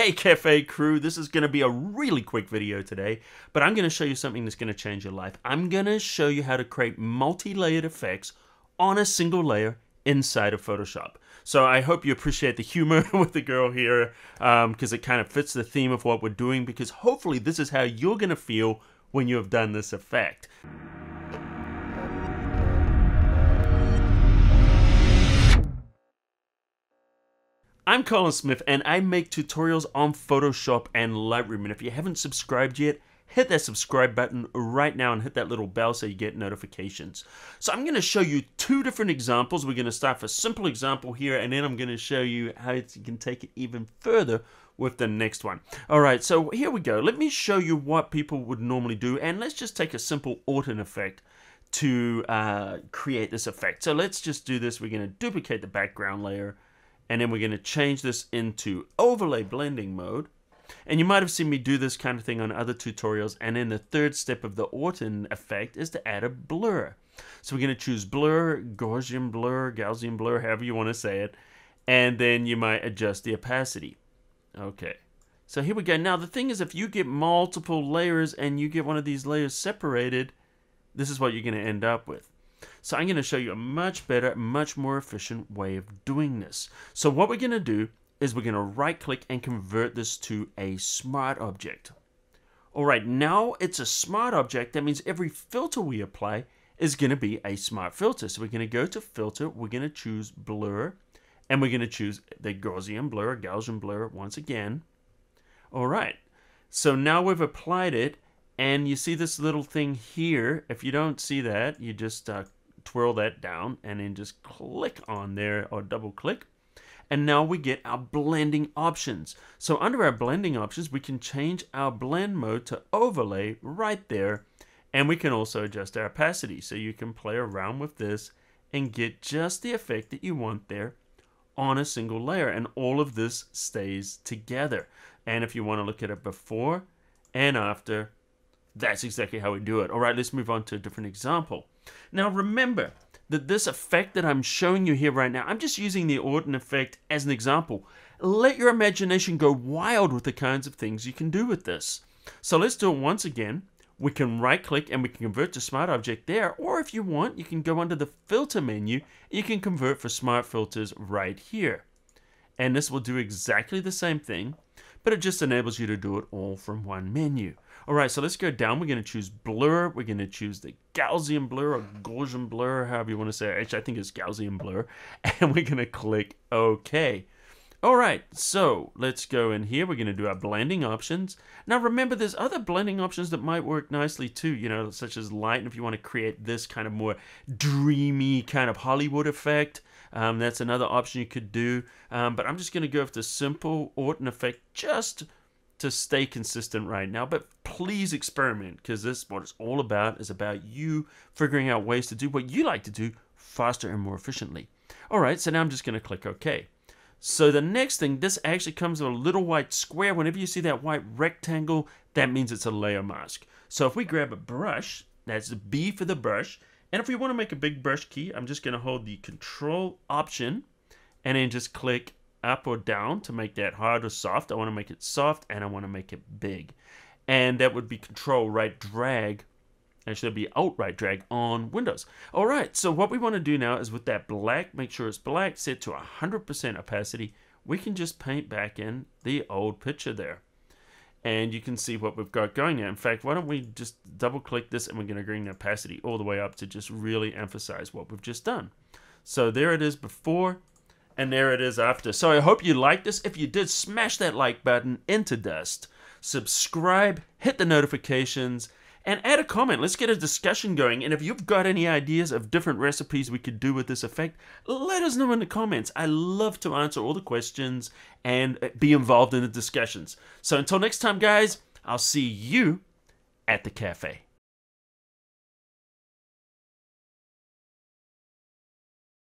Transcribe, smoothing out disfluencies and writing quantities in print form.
Hey Cafe Crew, this is going to be a really quick video today, but I'm going to show you something that's going to change your life. I'm going to show you how to create multi-layered effects on a single layer inside of Photoshop. So I hope you appreciate the humor with the girl here, because it kind of fits the theme of what we're doing, because hopefully this is how you're going to feel when you have done this effect. I'm Colin Smith and I make tutorials on Photoshop and Lightroom, and if you haven't subscribed yet, hit that subscribe button right now and hit that little bell so you get notifications. So I'm going to show you two different examples. We're going to start with a simple example here and then I'm going to show you how you can take it even further with the next one. Alright, so here we go. Let me show you what people would normally do, and let's just take a simple Orton effect to create this effect. So let's just do this. We're going to duplicate the background layer, and then we're going to change this into overlay blending mode. And you might have seen me do this kind of thing on other tutorials. And then the third step of the Orton effect is to add a blur. So we're going to choose blur, Gaussian blur, however you want to say it. And then you might adjust the opacity. Okay. So here we go. Now the thing is, if you get multiple layers and you get one of these layers separated, this is what you're going to end up with. So I'm going to show you a much better, much more efficient way of doing this. So what we're going to do is we're going to right click and convert this to a smart object. Alright, now it's a smart object. That means every filter we apply is going to be a smart filter. So we're going to go to filter, we're going to choose blur, and we're going to choose the Gaussian blur once again. Alright, so now we've applied it. And you see this little thing here. If you don't see that, you just twirl that down and then just click on there or double click. And now we get our blending options. So under our blending options, we can change our blend mode to overlay right there. And we can also adjust our opacity. So you can play around with this and get just the effect that you want there on a single layer. And all of this stays together. And if you want to look at it before and after, that's exactly how we do it. All right, let's move on to a different example. Now remember that this effect that I'm showing you here right now, I'm just using the Orton effect as an example. Let your imagination go wild with the kinds of things you can do with this. So let's do it once again. We can right click and we can convert to smart object there, or if you want, you can go under the filter menu, you can convert for smart filters right here. And this will do exactly the same thing, but it just enables you to do it all from one menu. Alright, so let's go down. We're going to choose blur. We're going to choose the Gaussian blur or Gaussian blur, however you want to say it. Actually, I think it's Gaussian blur. And we're going to click OK. Alright, so let's go in here. We're going to do our blending options. Now remember, there's other blending options that might work nicely too, you know, such as light. And if you want to create this kind of more dreamy kind of Hollywood effect, that's another option you could do. But I'm just going to go with the simple Orton effect just to stay consistent right now. But please experiment, because this is what it's all about. It's about you figuring out ways to do what you like to do faster and more efficiently. Alright, so now I'm just going to click OK. So the next thing, this actually comes with a little white square. Whenever you see that white rectangle, that means it's a layer mask. So if we grab a brush, that's B for the brush. And if we want to make a big brush key, I'm just going to hold the Control option and then just click up or down to make that hard or soft. I want to make it soft and I want to make it big. And that would be Control right drag. Actually, it'll be Alt right drag on Windows. All right, so what we want to do now is with that black, make sure it's black, set to 100% opacity. We can just paint back in the old picture there. And you can see what we've got going there. In fact, why don't we just double click this and we're going to bring the opacity all the way up to just really emphasize what we've just done. So there it is before and there it is after. So I hope you liked this. If you did, smash that like button into dust. Subscribe, hit the notifications, and add a comment. Let's get a discussion going. And if you've got any ideas of different recipes we could do with this effect, let us know in the comments. I love to answer all the questions and be involved in the discussions. So until next time, guys, I'll see you at the cafe.